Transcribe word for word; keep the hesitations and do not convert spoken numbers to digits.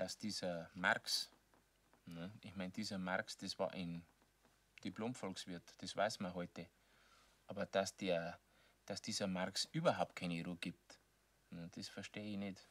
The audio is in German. dass dieser Marx, ne, ich meine, dieser Marx, das war ein Diplom-Volkswirt, das weiß man heute, aber dass, der, dass dieser Marx überhaupt keine Ruhe gibt, ne, das verstehe ich nicht.